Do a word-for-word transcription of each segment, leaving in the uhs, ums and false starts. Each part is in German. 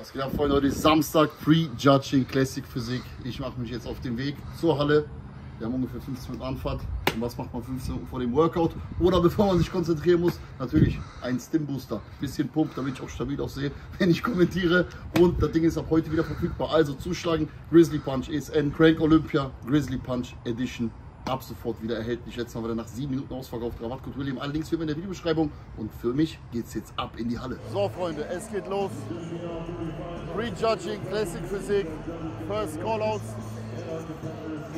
Was geht ab, Freunde? Heute ist Samstag, Pre-Judging Classic Physik. Ich mache mich jetzt auf den Weg zur Halle. Wir haben ungefähr fünfzehn Minuten Anfahrt. Und was macht man fünfzehn Minuten vor dem Workout? Oder bevor man sich konzentrieren muss, natürlich ein Stim Booster. Bisschen Pump, damit ich auch stabil aussehe, wenn ich kommentiere. Und das Ding ist ab heute wieder verfügbar. Also zuschlagen, Grizzly Punch E S N, Crank Olympia, Grizzly Punch Edition. Ab sofort wieder erhältlich. Jetzt haben wir danach sieben Minuten ausverkauft. Rabattcode William. Alle Links für mich in der Videobeschreibung. Und für mich geht's jetzt ab in die Halle. So, Freunde, es geht los. Prejudging, Classic Physik, First Callouts.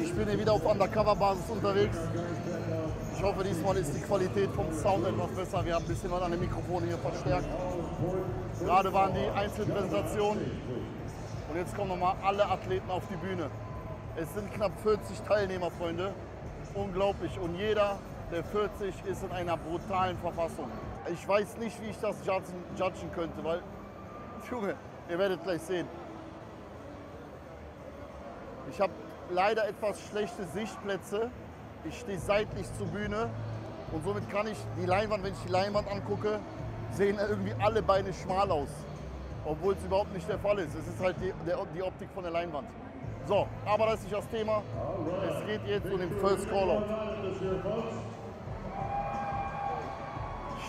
Ich bin hier wieder auf Undercover-Basis unterwegs. Ich hoffe, diesmal ist die Qualität vom Sound etwas besser. Wir haben ein bisschen was an den Mikrofonen hier verstärkt. Gerade waren die Einzelpräsentationen. Und jetzt kommen nochmal alle Athleten auf die Bühne. Es sind knapp vierzig Teilnehmer, Freunde. Unglaublich. Und jeder der vierzig ist in einer brutalen Verfassung. Ich weiß nicht, wie ich das judgen, judgen könnte, weil, Junge, ihr werdet gleich sehen. Ich habe leider etwas schlechte Sichtplätze. Ich stehe seitlich zur Bühne und somit kann ich die Leinwand, wenn ich die Leinwand angucke, sehen irgendwie alle Beine schmal aus. Obwohl es überhaupt nicht der Fall ist. Es ist halt die, der, die Optik von der Leinwand. So, aber das ist nicht das Thema. Es geht jetzt um den First Callout.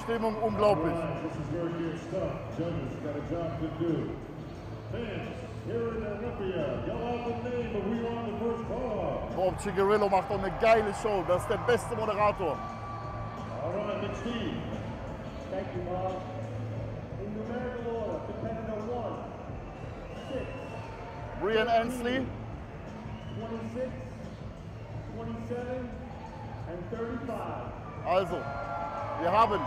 Stimmung unglaublich. Bob Cicherillo macht auch eine geile Show. Das ist der beste Moderator. Breon Ansley. Also, wir haben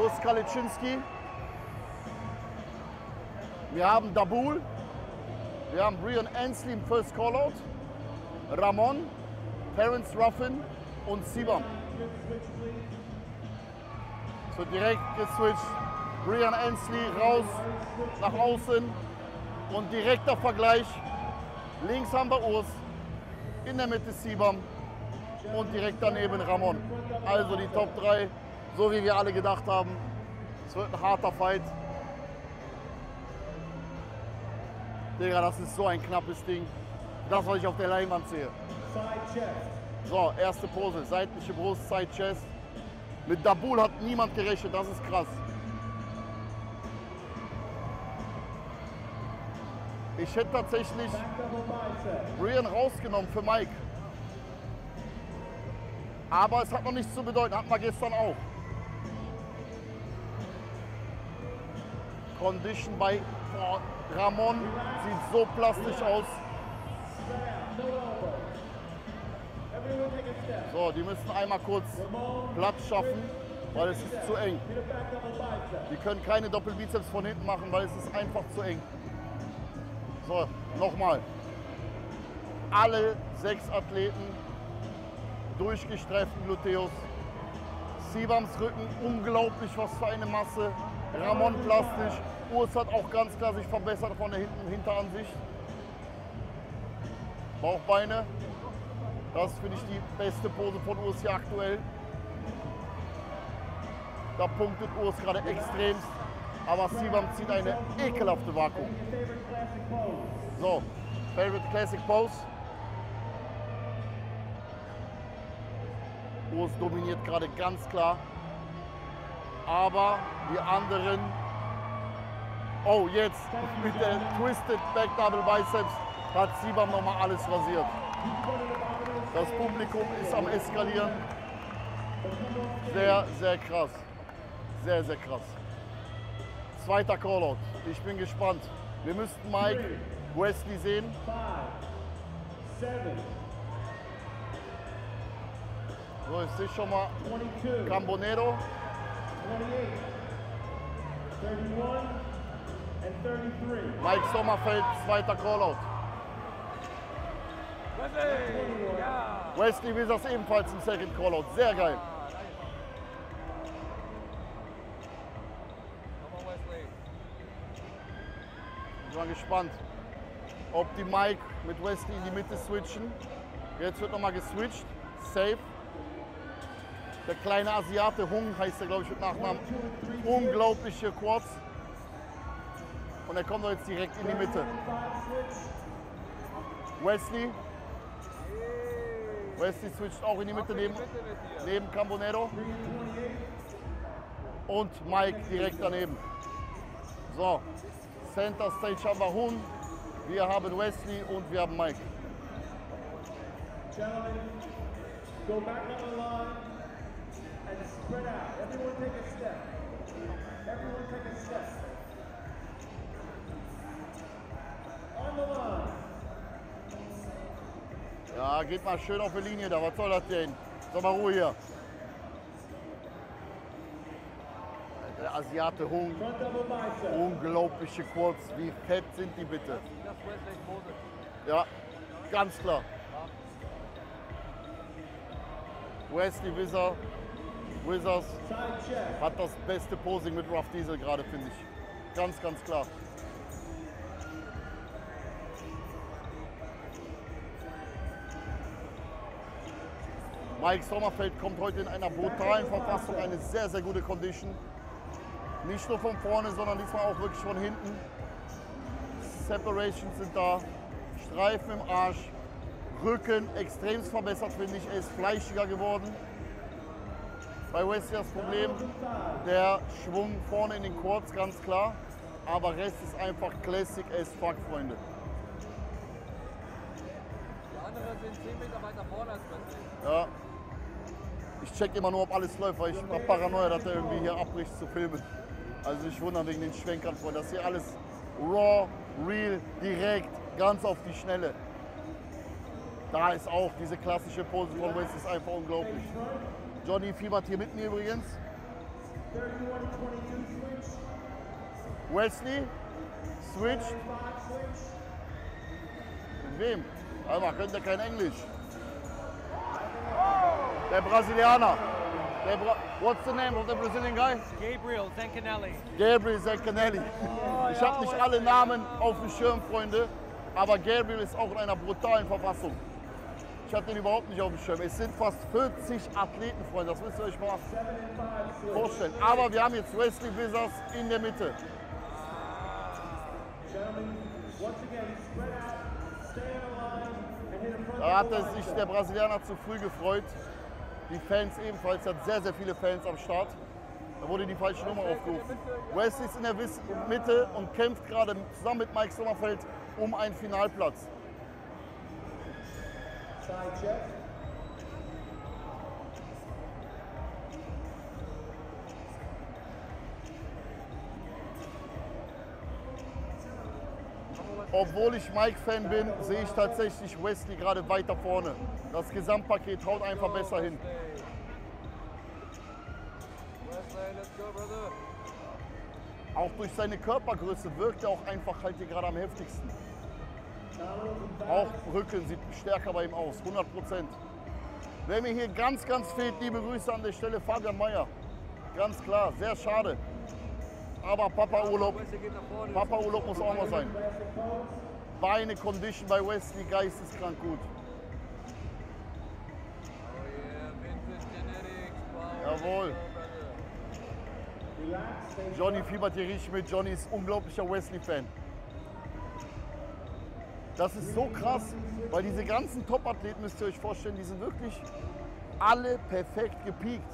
Urs Kalecinski, wir haben Daboul, wir haben Breon Ansley im First Callout, Ramon, Terence Ruffin und Sibam. So direkt geswitcht, Breon Ansley raus, nach außen und direkter Vergleich. Links haben wir Urs, in der Mitte Sibam und direkt daneben Ramon. Also die Top drei, so wie wir alle gedacht haben. Es wird ein harter Fight. Digga, das ist so ein knappes Ding. Das, was ich auf der Leinwand sehe. So, erste Pose, seitliche Brust, Side Chest. Mit Daboul hat niemand gerechnet, das ist krass. Ich hätte tatsächlich Breon rausgenommen für Mike. Aber es hat noch nichts zu bedeuten, hatten wir gestern auch. Condition bei Ramon sieht so plastisch aus. So, die müssen einmal kurz Platz schaffen, weil es ist zu eng. Die können keine Doppelbizeps von hinten machen, weil es ist einfach zu eng. So, nochmal. Alle sechs Athleten durchgestreiften Gluteus. Sibams Rücken, unglaublich, was für eine Masse. Ramon plastisch. Urs hat auch ganz klar sich verbessert von der hinten Hinteransicht. Bauchbeine. Das finde ich die beste Pose von Urs hier aktuell. Da punktet Urs gerade extremst. Aber Sibam zieht eine ekelhafte Vakuum. So, Favorite Classic Pose. Urs dominiert gerade ganz klar. Aber die anderen. Oh, jetzt mit der Twisted Back Double Biceps hat Sibam nochmal alles rasiert. Das Publikum ist am Eskalieren. Sehr, sehr krass. Sehr, sehr krass. Zweiter Callout. Ich bin gespannt. Wir müssten Mike Wesley sehen. So, ich sehe schon mal Cambonero. Mike Sommerfeld, zweiter Callout. Wesley Vissers ebenfalls im Second Callout. Sehr geil. Ich bin gespannt, ob die Mike mit Wesley in die Mitte switchen. Jetzt wird nochmal geswitcht. Safe. Der kleine Asiate, Hung heißt er, glaube ich, mit Nachnamen. Unglaubliche Quads. Und er kommt doch jetzt direkt in die Mitte. Wesley. Wesley switcht auch in die Mitte neben, neben Cambonero. Und Mike direkt daneben. So, Center Stage haben wir Hung, wir haben Wesley und wir haben Mike. Ja, geht mal schön auf die Linie da, was soll das denn? Sag mal Ruhe hier. Der Asiate Hung, unglaubliche Quads, wie fett sind die bitte? Ja, ganz klar. Wesley Vissers, Vissers hat das beste Posing mit Ruff Diesel gerade, finde ich. Ganz, ganz klar. Mike Sommerfeld kommt heute in einer brutalen Verfassung, eine sehr, sehr gute Condition. Nicht nur von vorne, sondern diesmal auch wirklich von hinten. Separations sind da, Streifen im Arsch, Rücken extremst verbessert, finde ich. Er ist fleischiger geworden. Bei Wesley das Problem, der Schwung vorne in den Quads, ganz klar. Aber Rest ist einfach classic as fuck, Freunde. Die anderen sind zehn Meter weiter vorne als Wesley. Ja. Ich check immer nur, ob alles läuft, weil ich habe Paranoia, dass er irgendwie hier abbricht zu filmen. Also ich wundere wegen den Schwenkern, Freunde. Das hier alles raw, real, direkt, ganz auf die Schnelle. Da ist auch diese klassische Pose von Wesley, ist einfach unglaublich. Johnny fiebert hier mit mir übrigens. Wesley switcht. Mit wem? Alter, könnt ihr kein Englisch. Der Brasilianer. Der Bra What's the name of the Brazilian guy? Gabriel Zancanelli. Gabriel Zancanelli. Oh, ich habe ja, nicht alle Namen auf dem Schirm, Freunde. Aber Gabriel ist auch in einer brutalen Verfassung. Ich hatte ihn überhaupt nicht auf dem Schirm. Es sind fast vierzig Athleten, Freunde. Das müsst ihr euch mal vorstellen. Aber wir haben jetzt Wesley Vissers in der Mitte. Da hatte sich der Brasilianer zu früh gefreut. Die Fans ebenfalls, er hat sehr, sehr viele Fans am Start. Da wurde die falsche Nummer aufgerufen. Wesley ist in der Mitte und kämpft gerade zusammen mit Mike Sommerfeld um einen Finalplatz. Obwohl ich Mike-Fan bin, sehe ich tatsächlich Wesley gerade weiter vorne. Das Gesamtpaket haut einfach besser hin. Auch durch seine Körpergröße wirkt er auch einfach halt hier gerade am heftigsten. Auch Rücken sieht stärker bei ihm aus, hundert Prozent. Wer mir hier ganz, ganz fehlt, liebe Grüße an der Stelle, Fabian Meyer. Ganz klar, sehr schade. Aber Papa Urlaub, Papa Urlaub muss auch mal sein. Beine Condition bei Wesley geisteskrank gut. Jawohl. Johnny fiebert hier richtig mit. Johnny ist unglaublicher Wesley-Fan. Das ist so krass, weil diese ganzen Top-Athleten, müsst ihr euch vorstellen, die sind wirklich alle perfekt gepiekt.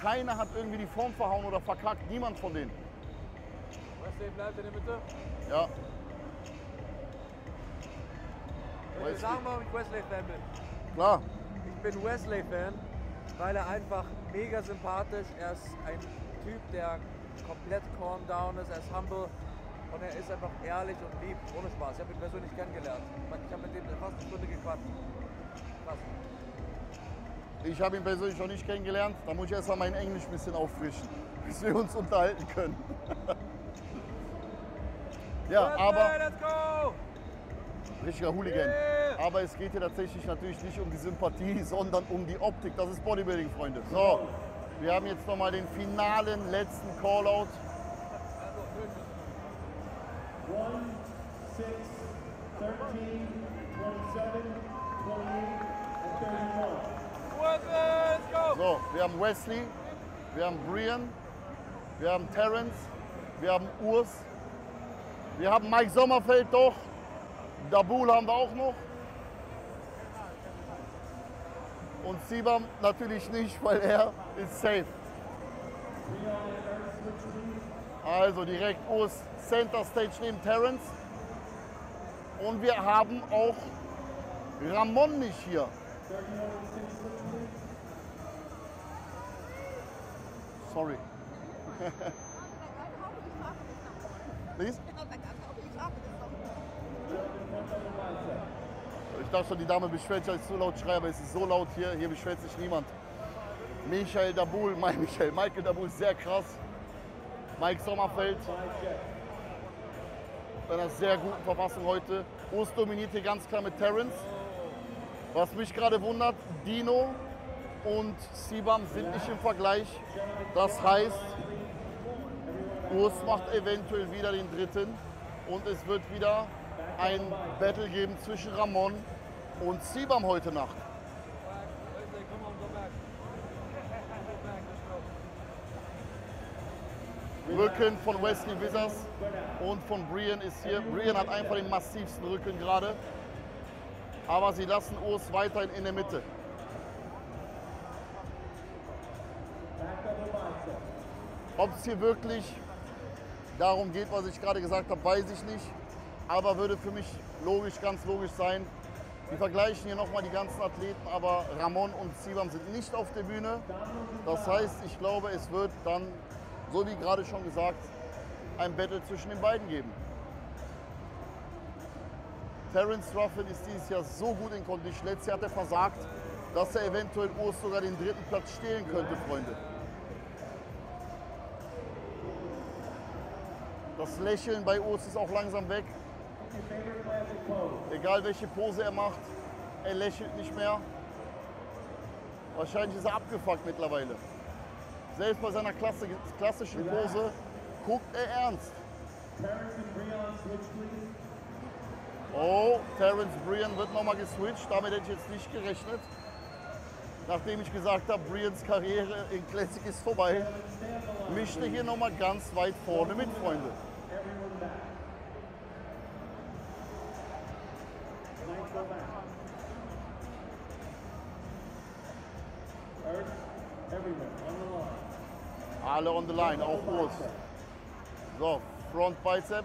Keiner hat irgendwie die Form verhauen oder verkackt. Niemand von denen. Wesley bleibt in der Mitte? Ja. Ich will sagen, warum ich Wesley-Fan bin. Klar. Ich bin Wesley-Fan, weil er einfach mega sympathisch ist. Er ist ein Typ, der komplett calm down ist. Er ist humble und er ist einfach ehrlich und lieb. Ohne Spaß. Ich habe ihn persönlich kennengelernt. Ich habe mit dem fast eine Stunde gequatscht. Krass. Ich habe ihn persönlich noch nicht kennengelernt. Da muss ich erst mal mein Englisch ein bisschen auffrischen, bis wir uns unterhalten können. Ja, aber richtiger Hooligan. Aber es geht hier tatsächlich natürlich nicht um die Sympathie, sondern um die Optik. Das ist Bodybuilding, Freunde. So, wir haben jetzt noch mal den finalen letzten Callout. So, wir haben Wesley, wir haben Breon, wir haben Terence, wir haben Urs, Wir haben Mike Sommerfeld doch. Daboul haben wir auch noch. Und Sibam natürlich nicht, weil er ist safe. Also direkt aus Center Stage neben Terence. Und wir haben auch Ramon nicht hier. Sorry. Please? Ich dachte schon, die Dame beschwert sich, als ich so laut schreie, aber es ist so laut hier, hier beschwert sich niemand. Michael Daboul, Michael, Michael Daboul ist sehr krass. Mike Sommerfeld. Bei einer sehr guten Verfassung heute. Urs dominiert hier ganz klar mit Terence. Was mich gerade wundert, Dino und Sibam sind nicht im Vergleich. Das heißt, Urs macht eventuell wieder den dritten und es wird wieder ein Battle geben zwischen Ramon und Sibam heute Nacht. Rücken von Wesley Vissers und von Breon ist hier. Breon hat einfach den massivsten Rücken gerade. Aber sie lassen Urs weiterhin in der Mitte. Ob es hier wirklich darum geht, was ich gerade gesagt habe, weiß ich nicht. Aber würde für mich logisch, ganz logisch sein. Wir vergleichen hier nochmal die ganzen Athleten, aber Ramon und Sibam sind nicht auf der Bühne. Das heißt, ich glaube, es wird dann, so wie gerade schon gesagt, ein Battle zwischen den beiden geben. Terence Ruffin ist dieses Jahr so gut in Kondition. Letztes Jahr hat er versagt, dass er eventuell Urs sogar den dritten Platz stehlen könnte, Freunde. Das Lächeln bei Urs ist auch langsam weg. Egal welche Pose er macht, er lächelt nicht mehr. Wahrscheinlich ist er abgefuckt mittlerweile. Selbst bei seiner Klasse, klassischen Pose guckt er ernst. Oh, Terence Breon wird nochmal geswitcht. Damit hätte ich jetzt nicht gerechnet. Nachdem ich gesagt habe, Breons Karriere in Classic ist vorbei, mischte hier nochmal ganz weit vorne mit, Freunde. Alle on the line, auch Urs. So, Front Biceps.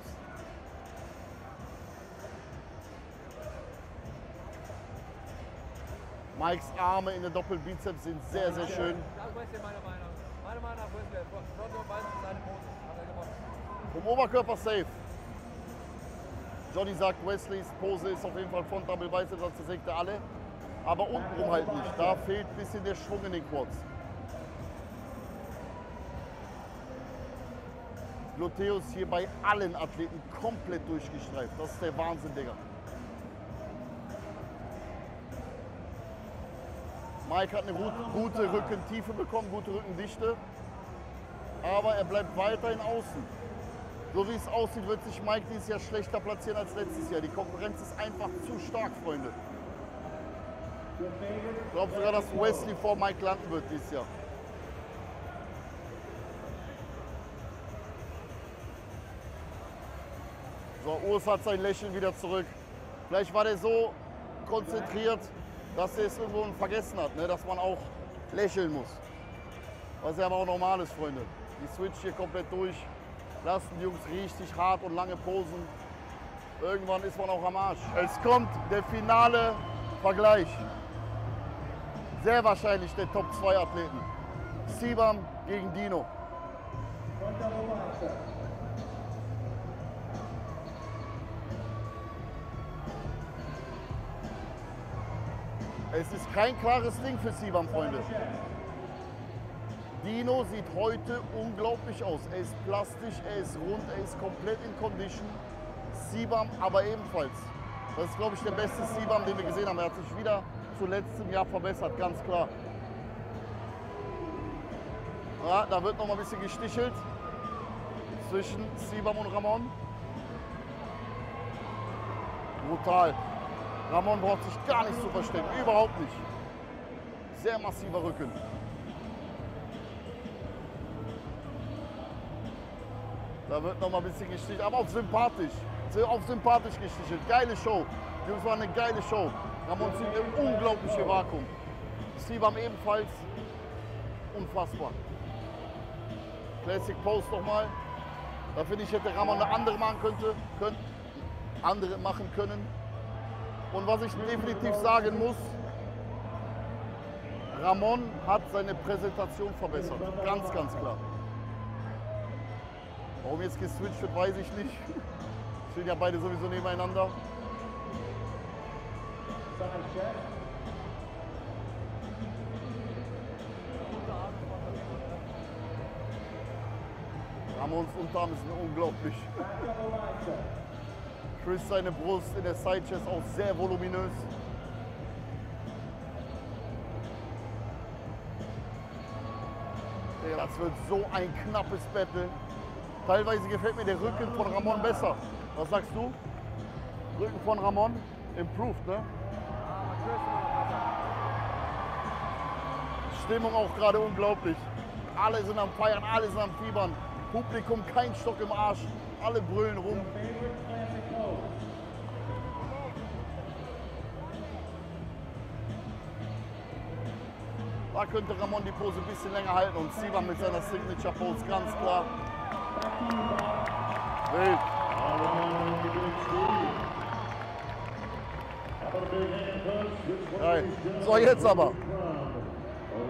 Mikes Arme in der Doppelbizeps sind sehr, sehr schön. Vom Oberkörper safe. Johnny sagt, Wesleys Pose ist auf jeden Fall Front Double Biceps, das zersägt er alle. Aber untenrum halt nicht. Da fehlt ein bisschen der Schwung in den Quads. Gluteus hier bei allen Athleten komplett durchgestreift. Das ist der Wahnsinn, Digga. Mike hat eine gut, gute Rückentiefe bekommen, gute Rückendichte, aber er bleibt weiterhin außen. So wie es aussieht, wird sich Mike dieses Jahr schlechter platzieren als letztes Jahr. Die Konkurrenz ist einfach zu stark, Freunde. Ich glaube sogar, dass Wesley vor Mike landen wird dieses Jahr. So, Urs hat sein Lächeln wieder zurück. Vielleicht war der so konzentriert, dass er es irgendwo vergessen hat, ne? Dass man auch lächeln muss. Was ja aber auch normal ist, Freunde. Die switcht hier komplett durch, lassen die Jungs richtig hart und lange posen. Irgendwann ist man auch am Arsch. Es kommt der finale Vergleich. Sehr wahrscheinlich der Top zwei Athleten. Sibam gegen Dino. Es ist kein klares Ding für Sibam, Freunde. Dino sieht heute unglaublich aus. Er ist plastisch, er ist rund, er ist komplett in Condition. Sibam aber ebenfalls. Das ist, glaube ich, der beste Sibam, den wir gesehen haben. Er hat sich wieder zu letztem Jahr verbessert, ganz klar. Ja, da wird noch mal ein bisschen gestichelt zwischen Sibam und Ramon. Brutal. Ramon braucht sich gar nicht zu verstecken, überhaupt nicht. Sehr massiver Rücken. Da wird noch mal ein bisschen gestichelt, aber auf sympathisch. Auf sympathisch gestichelt. Geile Show. Das war eine geile Show. Ramon zieht ein unglaubliches Vakuum. Sibam ebenfalls. Unfassbar. Classic Post nochmal. Da finde ich, hätte Ramon eine andere machen könnte, können, andere machen können. Und was ich definitiv sagen muss, Ramon hat seine Präsentation verbessert. Ganz, ganz klar. Warum jetzt geswitcht wird, weiß ich nicht. Stehen ja beide sowieso nebeneinander. Ramons Unterarm ist unglaublich. Chris seine Brust in der Sidechest auch sehr voluminös. Das wird so ein knappes Battle. Teilweise gefällt mir der Rücken von Ramon besser. Was sagst du? Rücken von Ramon, improved, ne? Stimmung auch gerade unglaublich. Alle sind am Feiern, alle sind am Fiebern. Publikum, kein Stock im Arsch. Alle brüllen rum. Da könnte Ramon die Pose ein bisschen länger halten und Sibam mit seiner Signature Pose, ganz klar. Wild. Nein. So, jetzt aber.